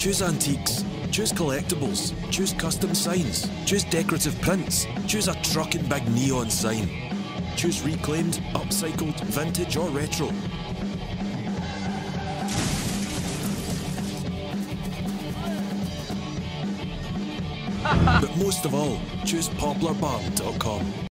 Choose antiques, choose collectibles, choose custom signs, choose decorative prints, choose a truckin' big neon sign. Choose reclaimed, upcycled, vintage or retro. But most of all, choose poplarbarn.com.